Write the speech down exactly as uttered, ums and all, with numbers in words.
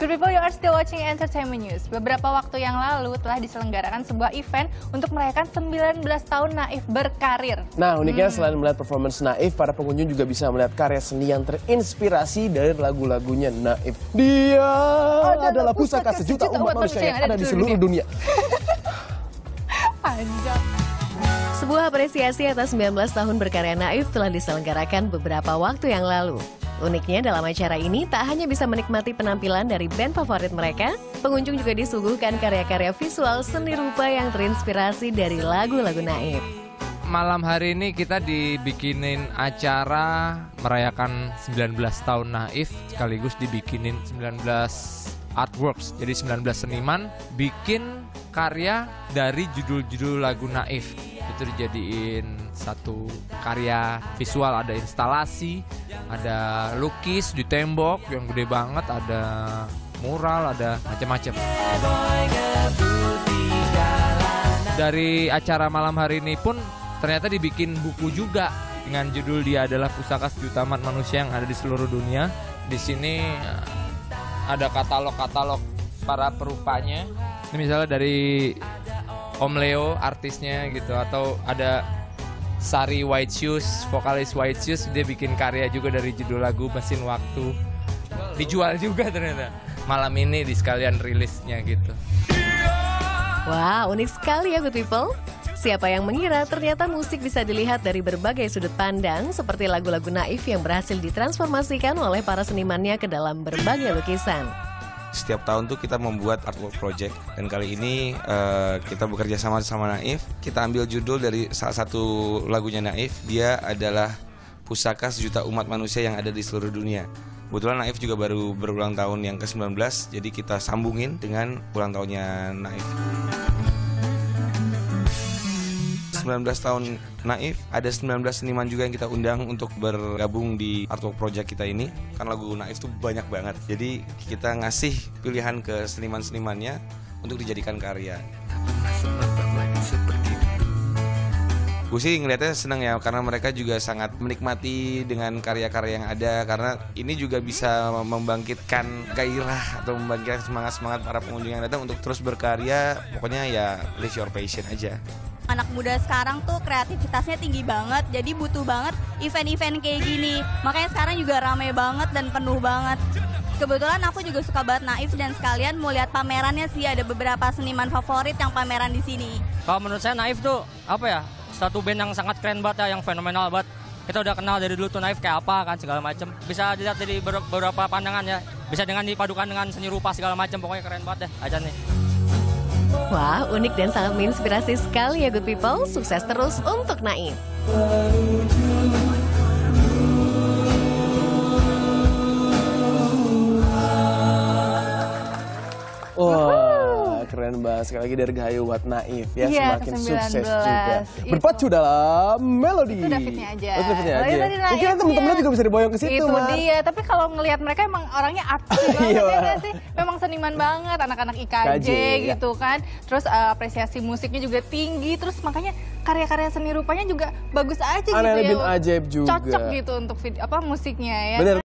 Good people, you are still watching Entertainment News. Beberapa waktu yang lalu telah diselenggarakan sebuah event untuk merayakan sembilan belas tahun Naif berkarir. Nah, uniknya hmm. selain melihat performance Naif, para pengunjung juga bisa melihat karya seni yang terinspirasi dari lagu-lagunya Naif. Dia adalah, adalah pusaka, pusaka sejuta, sejuta umat manusia yang ada di seluruh dunia. Panjang. Sebuah apresiasi atas sembilan belas tahun berkarya Naif telah diselenggarakan beberapa waktu yang lalu. Uniknya dalam acara ini tak hanya bisa menikmati penampilan dari band favorit mereka, pengunjung juga disuguhkan karya-karya visual seni rupa yang terinspirasi dari lagu-lagu Naif. Malam hari ini kita dibikinin acara merayakan sembilan belas tahun Naif, sekaligus dibikinin sembilan belas artworks, jadi sembilan belas seniman bikin karya dari judul-judul lagu Naif. Itu dijadiin satu karya visual, ada instalasi, ada lukis di tembok yang gede banget, ada mural, ada macam-macam. Dari acara malam hari ini pun ternyata dibikin buku juga dengan judul Dia Adalah Pusaka Sejuta Umat Manusia yang Ada di Seluruh Dunia. Di sini ada katalog-katalog para perupanya. Ini misalnya dari Om Leo artisnya gitu, atau ada Sari White Shoes, vokalis White Shoes, dia bikin karya juga dari judul lagu Mesin Waktu. Dijual juga ternyata malam ini di sekalian rilisnya gitu. Wah, wow, unik sekali ya good people. Siapa yang mengira ternyata musik bisa dilihat dari berbagai sudut pandang, seperti lagu-lagu Naif yang berhasil ditransformasikan oleh para senimannya ke dalam berbagai lukisan. Setiap tahun tuh kita membuat artwork project, dan kali ini uh, kita bekerja sama sama Naif. Kita ambil judul dari salah satu lagunya Naif, Dia Adalah Pusaka Sejuta Umat Manusia yang Ada di Seluruh Dunia. Kebetulan Naif juga baru berulang tahun yang ke sembilan belas, jadi kita sambungin dengan ulang tahunnya Naif. sembilan belas tahun Naif, ada sembilan belas seniman juga yang kita undang untuk bergabung di artwork project kita ini. Kan lagu Naif tuh banyak banget, jadi kita ngasih pilihan ke seniman-senimannya untuk dijadikan karya. Gue sih ngeliatnya seneng ya, karena mereka juga sangat menikmati dengan karya-karya yang ada, karena ini juga bisa membangkitkan gairah atau membangkitkan semangat-semangat para pengunjung yang datang untuk terus berkarya. Pokoknya ya live your passion aja. Anak muda sekarang tuh kreativitasnya tinggi banget, jadi butuh banget event-event kayak gini. Makanya sekarang juga rame banget dan penuh banget. Kebetulan aku juga suka banget Naif, dan sekalian mau lihat pamerannya sih, ada beberapa seniman favorit yang pameran di sini. Kalau menurut saya Naif tuh apa ya, satu band yang sangat keren banget ya, yang fenomenal banget. Kita udah kenal dari dulu tuh Naif kayak apa kan, segala macam. Bisa dilihat dari beberapa pandangan ya, bisa dengan dipadukan dengan seni rupa segala macam, pokoknya keren banget deh aja nih. Wah, unik dan sangat menginspirasi sekali ya good people. Sukses terus untuk Naif. Wah, keren banget. Sekali lagi dari Gayu buat Naif ya, ya semakin sukses juga. Berpacu itu dalam melodi. Itu Davidnya aja. Oh, Davidnya aja. Mungkin ya, teman-teman juga bisa diboyong ke situ. Itu dia, tapi kalau ngelihat mereka emang orangnya artis banget ya sih. Seniman banget, anak-anak I K J gitu ya kan. Terus uh, apresiasi musiknya juga tinggi, terus makanya karya-karya seni rupanya juga bagus aja. Aneh gitu ya. Ajaib juga. Cocok gitu untuk video, apa musiknya ya. Bener.